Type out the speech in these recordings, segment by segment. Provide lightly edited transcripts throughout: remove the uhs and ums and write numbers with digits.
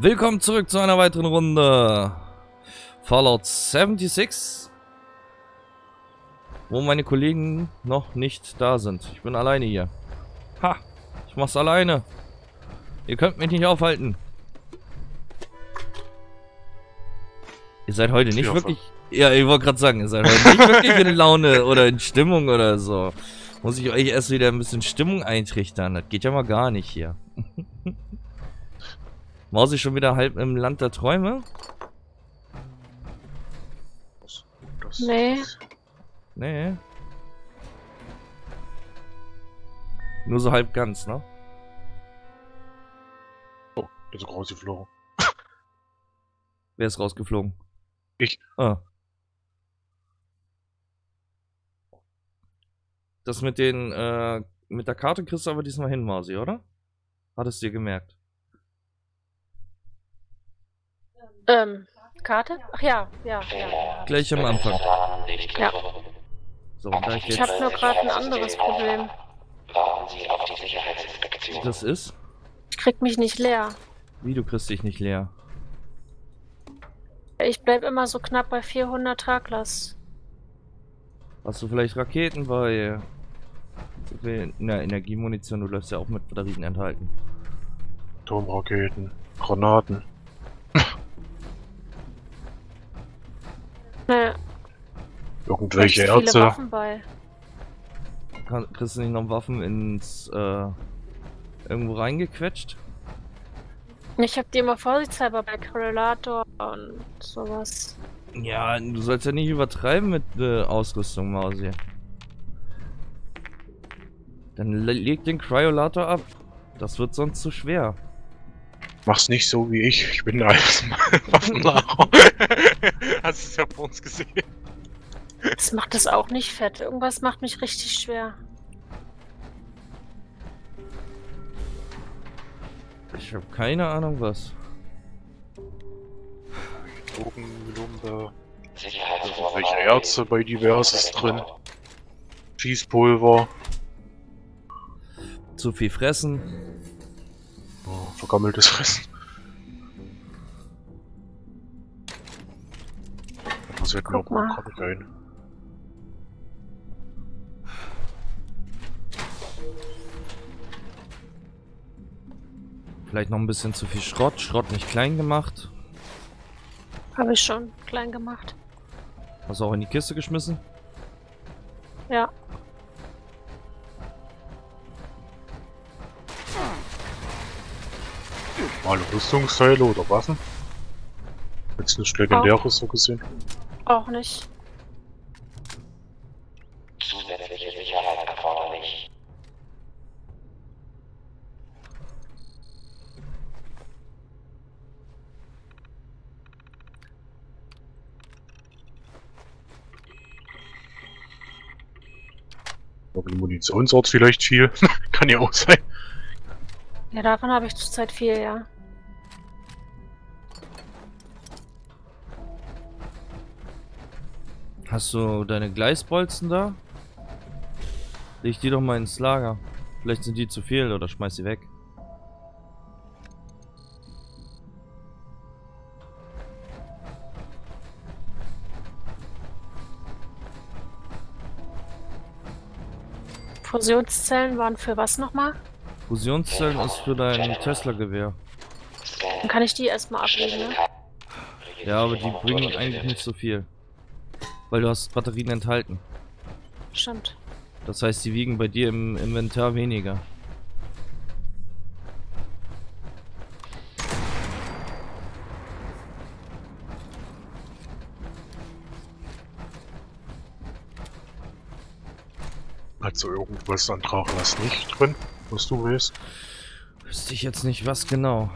Willkommen zurück zu einer weiteren Runde Fallout 76, wo meine Kollegen noch nicht da sind. Ich bin alleine hier. Ha! Ich mach's alleine. Ihr könnt mich nicht aufhalten. Ihr seid heute nicht wirklich... Ja, ich wollte gerade sagen, ihr seid heute nicht wirklich in Laune oder in Stimmung oder so. Muss ich euch erst wieder ein bisschen Stimmung eintrichtern. Das geht ja mal gar nicht hier. Maus ich schon wieder halb im Land der Träume? Nee. Nee. Nur so halb ganz, ne? Oh, bin so rausgeflogen. Wer ist rausgeflogen? Ich. Ah. Das mit den, mit der Karte kriegst du aber diesmal hin, Mausi, oder? Hattest du dir gemerkt? Karte? Ach ja, ja. Gleich am Anfang. Ja. So, und da ich hab nur gerade ein anderes Problem. Das ist? Ich krieg mich nicht leer. Wie, du kriegst dich nicht leer? Ich bleib immer so knapp bei 400 Traglers. Hast du vielleicht Raketen bei... Na, Energiemunition, du läufst ja auch mit Batterien enthalten. Atomraketen, Granaten. Naja. Irgendwelche Erze. Waffen bei. Kriegst du nicht noch Waffen ins... irgendwo reingequetscht? Ich hab die immer vorsichtshalber bei Cryolator und sowas. Ja, du sollst ja nicht übertreiben mit Ausrüstung, Mausi. Dann leg den Cryolator ab. Das wird sonst zu schwer. Mach's nicht so wie ich. Ich bin alles Waffenlager. Hast du es ja bei uns gesehen. Das macht das auch nicht fett. Irgendwas macht mich richtig schwer. Ich habe keine Ahnung was. Drogen, Lumbe, welche Erze bei diverses drin. Schießpulver. Zu viel fressen. Oh, vergammeltes Fressen. Das wird mir auch mal rein. Vielleicht noch ein bisschen zu viel Schrott. Schrott nicht klein gemacht. Habe ich schon klein gemacht. Hast du auch in die Kiste geschmissen? Ja. Alle Rüstungsteile oder Waffen? Jetzt nicht legendäres so gesehen. Auch nicht. Zusätzliche Sicherheit erforderlich. Ein Munitionsort vielleicht viel. Kann ja auch sein. Ja, davon habe ich zurzeit viel, ja. Hast du deine Gleisbolzen da? Leg die doch mal ins Lager. Vielleicht sind die zu viel oder schmeiß sie weg. Fusionszellen waren für was nochmal? Fusionszellen ist für dein Tesla-Gewehr. Dann kann ich die erstmal ablegen, ne? Ja, aber die bringen eigentlich nicht so viel. Weil du hast Batterien enthalten. Stimmt. Das heißt, die wiegen bei dir im Inventar weniger. Also irgendwas an Trauchlass nicht drin, was du willst. Wüsste ich jetzt nicht, was genau.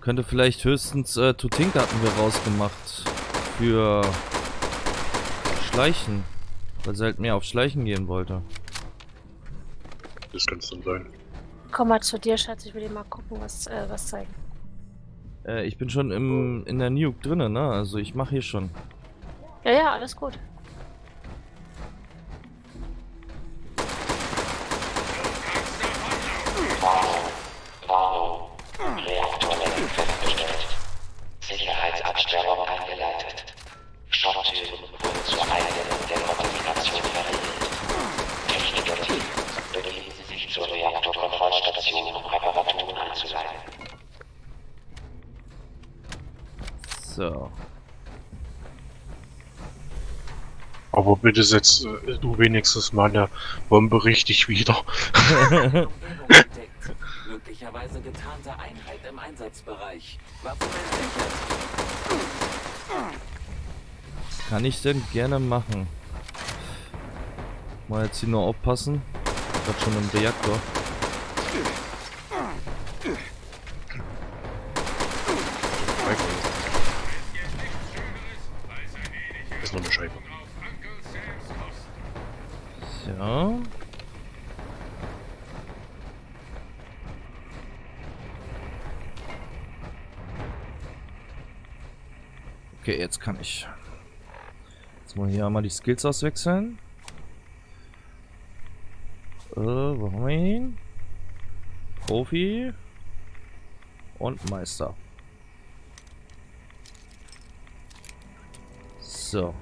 Könnte vielleicht höchstens Tutinka hatten wir rausgemacht. Für Schleichen. Weil sie halt mehr auf Schleichen gehen wollte. Das kann's dann sein. Komm mal zu dir, Schatz, ich will dir mal gucken, was zeigen. Ich bin schon in der Nuke drinne, ne? Also ich mache hier schon. Ja, ja, alles gut. So. Aber bitte setz du wenigstens meine Bombe richtig wieder. Möglicherweise getarnte Einheit im Einsatzbereich. Was kann ich denn gerne machen? Mal jetzt hier nur aufpassen. Ich hab schon einen Reaktor. Ist noch eine Scheibe. So. Okay, jetzt kann ich. Jetzt mal hier einmal die Skills auswechseln. Wo haben wir ihn? Profi und Meister. So.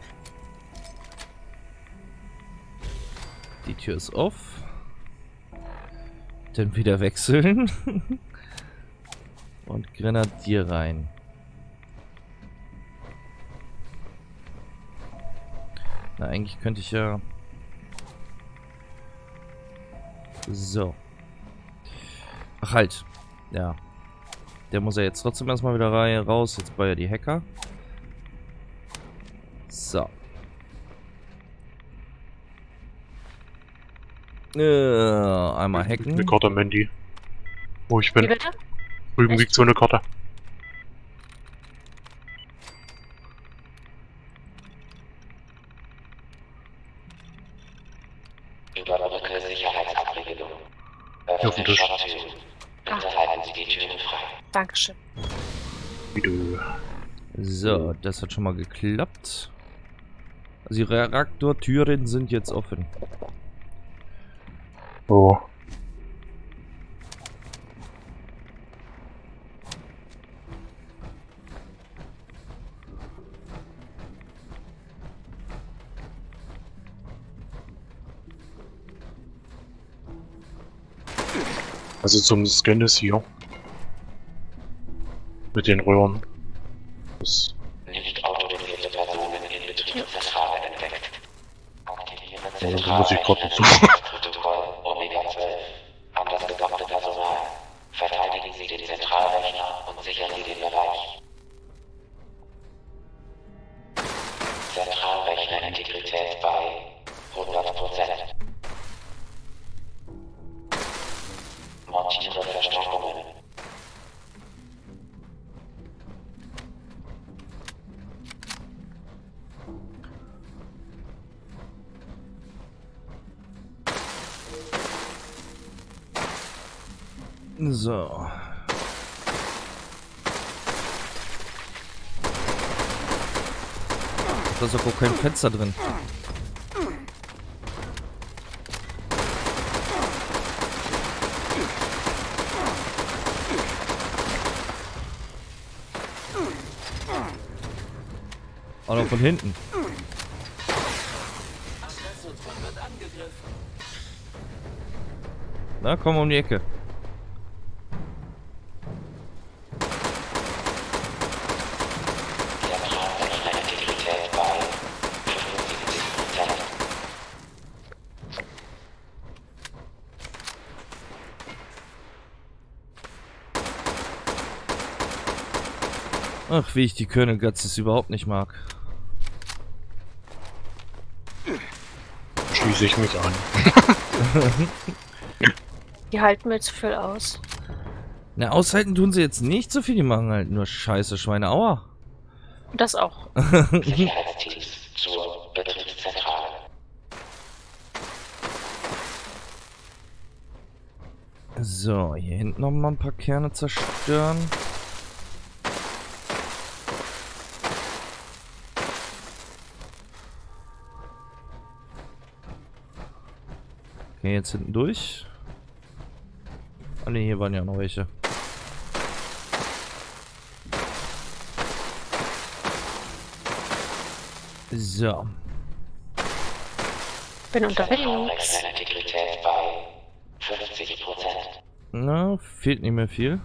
Die Tür ist off. Dann wieder wechseln. Und Grenadier rein. Na, eigentlich könnte ich ja... So. Ach halt. Ja. Der muss ja jetzt trotzdem erstmal wieder rein, raus. Jetzt bei die Hacker. So. Einmal hacken. Eine Karte, Mandy. Wo ich bin. Drüben liegt so eine Karte. Überbrücke Sicherheitsabregelung. Öffnen die Schrottüren. Bitte halten Sie die Türen frei. Dankeschön. So, das hat schon mal geklappt. Also die Reaktortüren sind jetzt offen. Oh. Also zum Scan ist hier. Mit den Röhren. Nicht autorisierte Personen in Betriebszentrale entdeckt. Aktiviere Zentrale. Muss ich gerade zu. So. Da ist doch auch kein Fenster drin. Auch noch von hinten. Na, komm um die Ecke. Ach, wie ich die Colonel Gutsys überhaupt nicht mag. Schließe ich mich an. Die halten mir zu viel aus. Na, aushalten tun sie jetzt nicht so viel, die machen halt nur scheiße Schweine. Aua. Das auch. Sicherheitsteams zur Betriebszentrale. So, hier hinten nochmal ein paar Kerne zerstören. Jetzt hinten durch. Ah ne, hier waren ja noch welche. So. Bin unterwegs. Na, fehlt nicht mehr viel.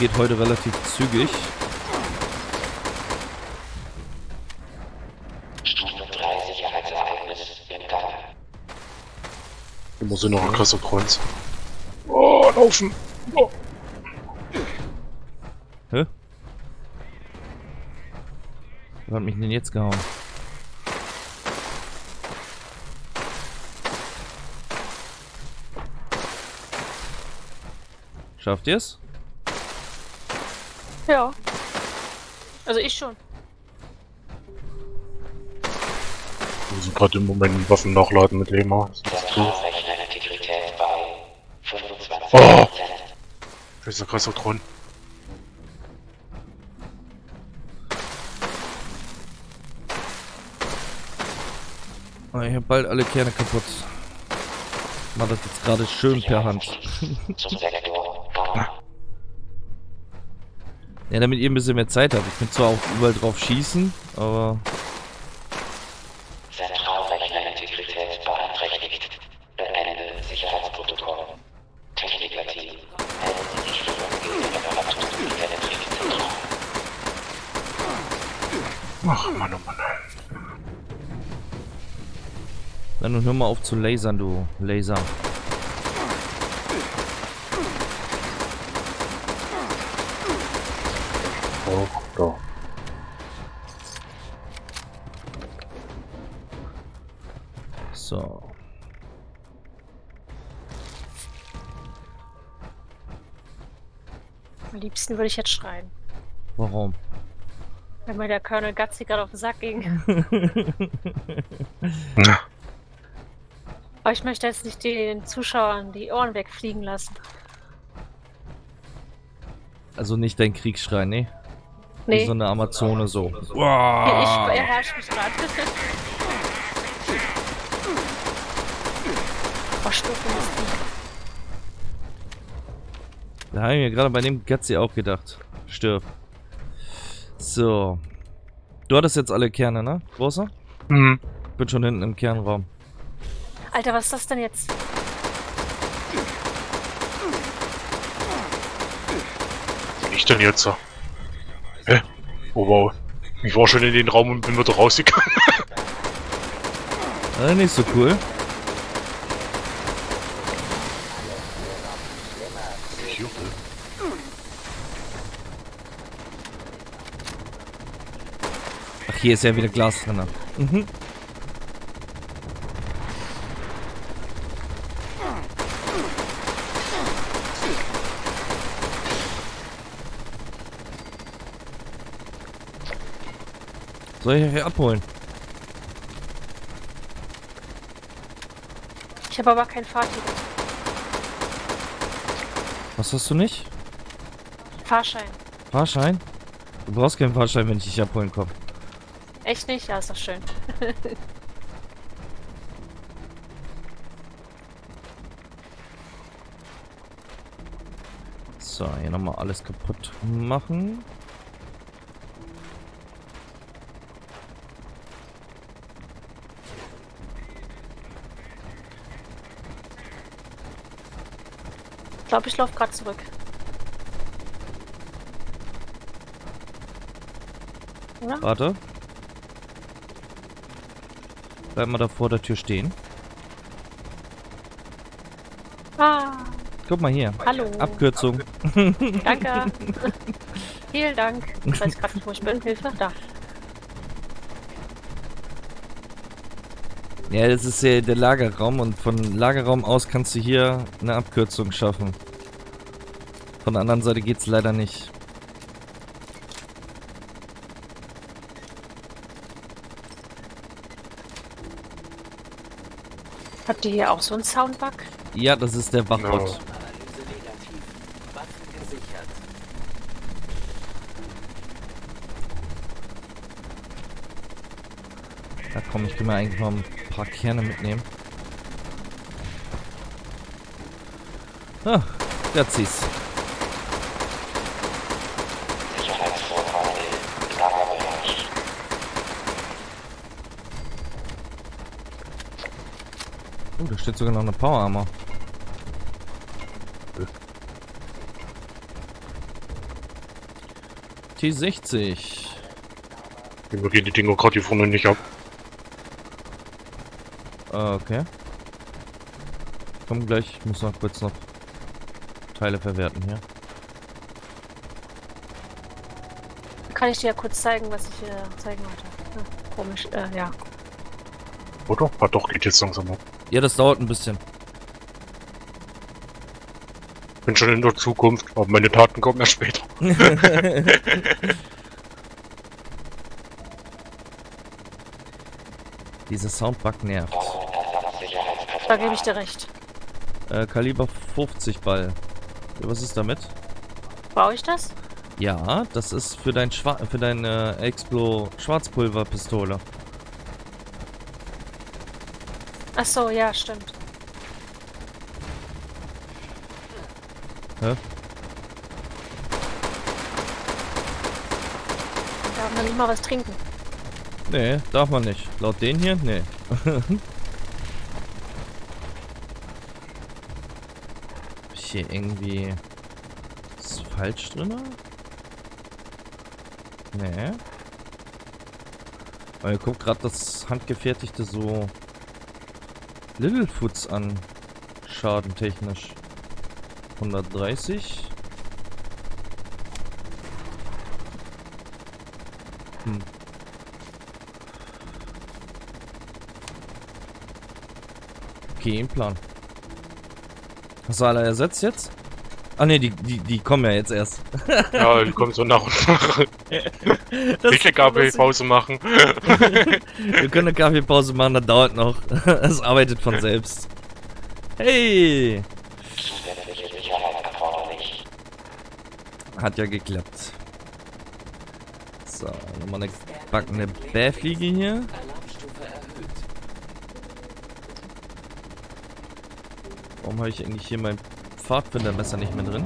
Das geht heute relativ zügig. Stufe 3 Sicherheitsereignis in Gang. Immer so noch ein krasser Kreuz. Oh, laufen! Oh. Hä? Wer hat mich denn jetzt gehauen? Schafft ihr es? Ja. Also ich schon. Wir sind gerade im Moment Waffen nachladen mit Lema. Integrität bei 25%. Oh! Das ist ein krasser Grund. Oh, ich hab bald alle Kerne kaputt. Ich mach das jetzt gerade schön per Hand. Ja, damit ihr ein bisschen mehr Zeit habt. Ich könnte zwar auch überall drauf schießen, aber... Zentralrechner-Integrität beeinträchtigt. Beende Sicherheitsprotokoll. Techniker-Team. Melden sich für umgehende Reparatur der Elektrikzentral. Ach, Mann, oh Mann. Dann hör mal auf zu lasern, du Laser. Da. So. Am liebsten würde ich jetzt schreien. Warum? Weil mir der Colonel Gutsy gerade auf den Sack ging. Aber ich möchte jetzt nicht den Zuschauern die Ohren wegfliegen lassen. Also nicht dein Kriegsschrei, ne? Nee. Wie so eine Amazone so. Wow. Ich herrsche mich gerade. Oh, Stufe muss die. Da habe ich mir gerade bei dem Gutsy auch gedacht. Stirb. So. Du hattest jetzt alle Kerne, ne? Großer? Mhm. Bin schon hinten im Kernraum. Alter, was ist das denn jetzt? Ich denn jetzt so? Hä? Oh wow. Ich war schon in den Raum und bin wieder rausgegangen. Ah, nicht so cool. Ach, hier ist ja wieder Glas drin. Mhm. Soll ich euch abholen? Ich habe aber kein Fahrticket. Was hast du nicht? Fahrschein. Fahrschein? Du brauchst keinen Fahrschein, wenn ich dich abholen komme. Echt nicht? Ja, ist doch schön. So, hier nochmal alles kaputt machen. Ich glaube, ich laufe gerade zurück. Ja. Warte. Bleib mal da vor der Tür stehen. Ah. Guck mal hier. Hallo. Abkürzung. Danke. Vielen Dank. Ich weiß gerade nicht, wo ich bin. Hilfe. Da. Ja, das ist ja der Lagerraum und von Lagerraum aus kannst du hier eine Abkürzung schaffen. Von der anderen Seite geht's leider nicht. Habt ihr hier auch so einen Soundbug? Ja, das ist der Wachbot. No. Ja, komm, ich kann mir eigentlich mal ein paar Kerne mitnehmen. Ah, Gutsys. Oh, da steht sogar noch eine Power Armor. T60. Mir geht die Dingo gerade die Funde nicht ab. Okay. Komm gleich, ich muss noch kurz noch Teile verwerten hier. Kann ich dir ja kurz zeigen, was ich hier zeigen wollte. Ja, komisch, ja. Oder? Ah, doch, geht jetzt langsam ab. Ja, das dauert ein bisschen. Bin schon in der Zukunft, aber meine Taten kommen erst später. Dieser Soundbug nervt. Da gebe ich dir recht. Kaliber 50 Ball. Was ist damit? Brauche ich das? Ja, das ist für dein für deine Explo-Schwarzpulverpistole. Ach so, ja, stimmt. Hä? Darf man nicht mal was trinken? Nee, darf man nicht. Laut denen hier? Nee. Ist hier irgendwie... Ist falsch drin? Nee. Aber ihr guckt gerade das Handgefertigte so... Littlefoots an. Schaden technisch. 130. Hm. Okay, im Plan. Hast du alle ersetzt jetzt? Ah ne, die kommen ja jetzt erst. Ja, die kommen so nach und nach. Ich Kaffeepause machen. Wir können eine Kaffeepause machen, das dauert noch. Es arbeitet von selbst. Hey! Hat ja geklappt. So, nochmal eine backende Bärfliege hier. Warum habe ich eigentlich hier mein Pfadfindermesser nicht mehr drin?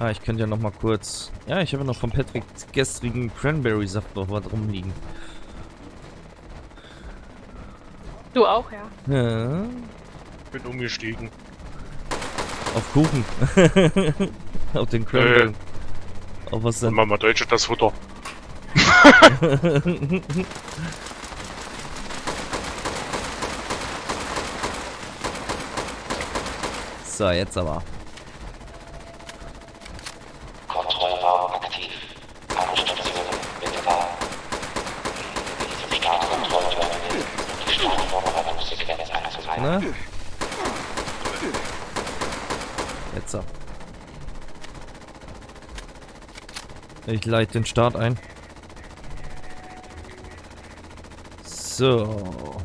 Ah, ich könnte ja noch mal kurz... Ja, ich habe noch von Patricks gestrigen Cranberry-Saft noch was rumliegen. Du auch, ja? Ja. Bin umgestiegen. Auf Kuchen. Auf den Cranberry. Auf was denn? Mama Deutsche, das Futter. So, jetzt aber. Ne? Jetzt so. Ich leite den Start ein. So.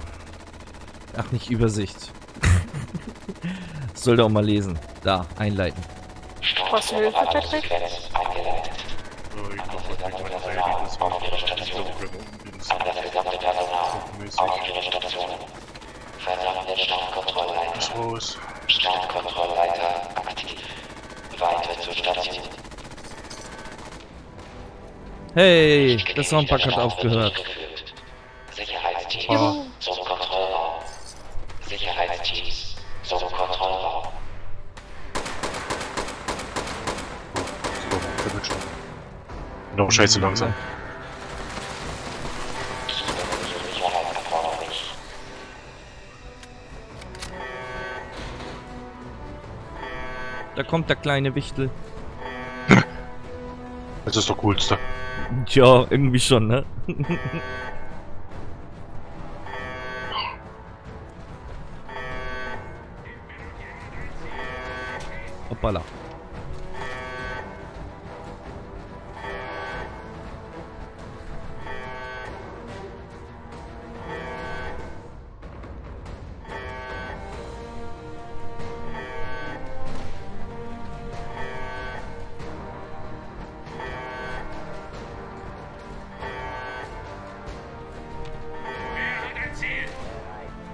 Ach, nicht Übersicht. Sollte auch mal lesen. Da, einleiten. Was will Patrick? Startkontrollleiter aktiv. Weiter zur Station. Hey, der Soundpack hat aufgehört. Sicherheitsteams zum Kontrollraum. Sicherheitsteams zum Kontrollraum. Noch scheiße langsam. Da kommt der kleine Wichtel. Das ist doch coolste. Tja, irgendwie schon, ne? Hoppala.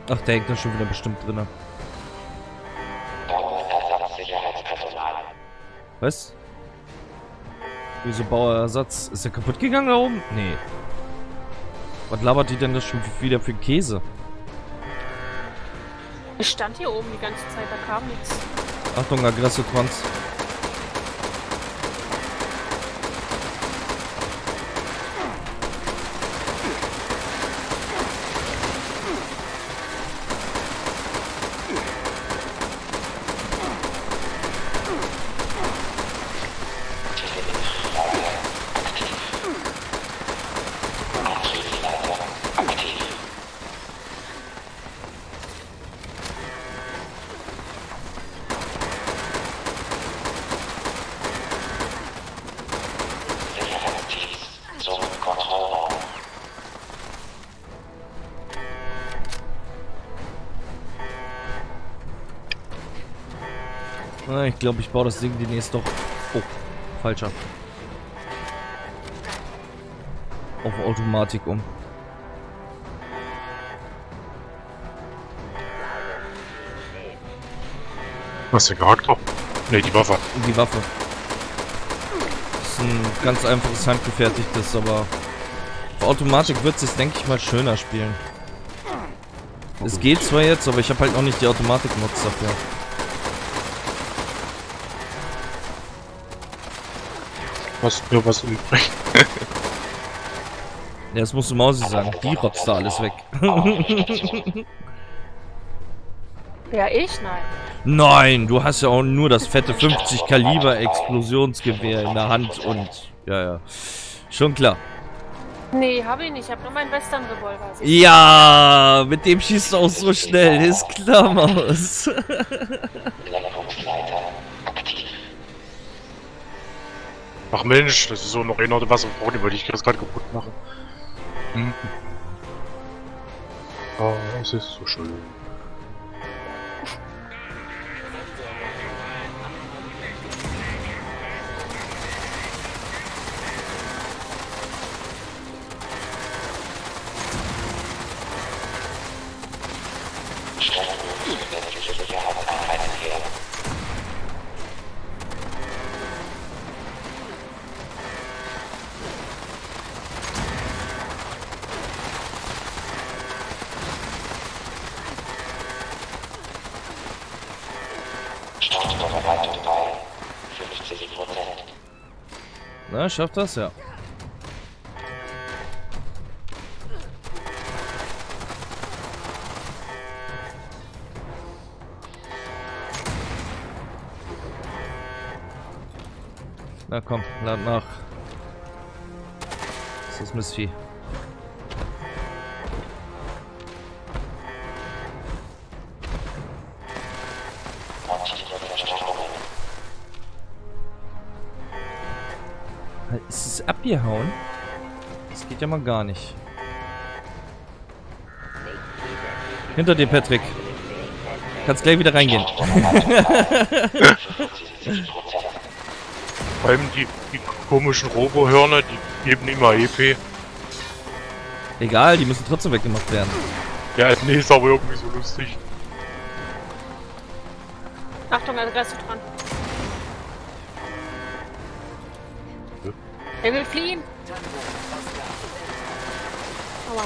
Ach, der hängt da schon wieder bestimmt drin. Bauerersatzsicherheitspersonal. Was? Wieso Bauerersatz? Ist der kaputt gegangen da oben? Nee. Was labert die denn das schon wieder für Käse? Ich stand hier oben die ganze Zeit, da kam nichts. Achtung, Aggressokranz. Ich glaube, ich baue das Ding demnächst doch. Oh, falscher. Auf Automatik um. Was ist der Charakter? Ne, die Waffe. Die Waffe. Das ist ein ganz einfaches handgefertigtes, aber auf Automatik wird es, denke ich mal, schöner spielen. Es geht zwar jetzt, aber ich habe halt noch nicht die Automatik-Mods dafür. Hast nur was übrig. Ja, das musst du Mausi sagen. Die rotzt da alles weg. Ja, ich? Nein. Nein, du hast ja auch nur das fette 50 Kaliber Explosionsgewehr in der Hand und... Ja, ja. Schon klar. Nee, hab ich nicht. Ich hab nur meinen Western-Revolver. Ja, mit dem schießt du auch so schnell. Ist klar, Maus. Ach Mensch, das ist so noch einer Wasserfrau, die würde ich das gerade kaputt machen. Hm. Oh, es ist so schön. Na, schafft das ja. Na komm, lad nach. Das ist Missvieh. Ist es abgehauen? Das geht ja mal gar nicht. Hinter dir, Patrick. Kannst gleich wieder reingehen. Vor allem die komischen Robohörner, die geben immer EP. Egal, die müssen trotzdem weggemacht werden. Ja, nee, ist aber irgendwie so lustig. Achtung, Adresse dran. Er will fliehen! Aua.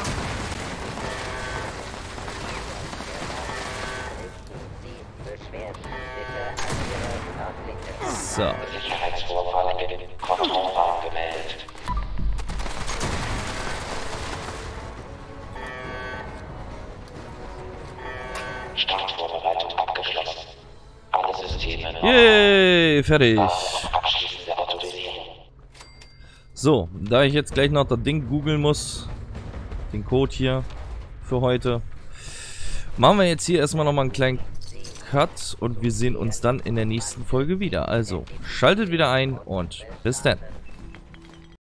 So. Sicherheitsvorfall in den Kontrollraum gemeldet. Startvorbereitung abgeschlossen. Alle Systeme in Ordnung. Yay, fertig. So, da ich jetzt gleich noch das Ding googeln muss, den Code hier für heute, machen wir jetzt hier erstmal nochmal einen kleinen Cut und wir sehen uns dann in der nächsten Folge wieder. Also, schaltet wieder ein und bis dann.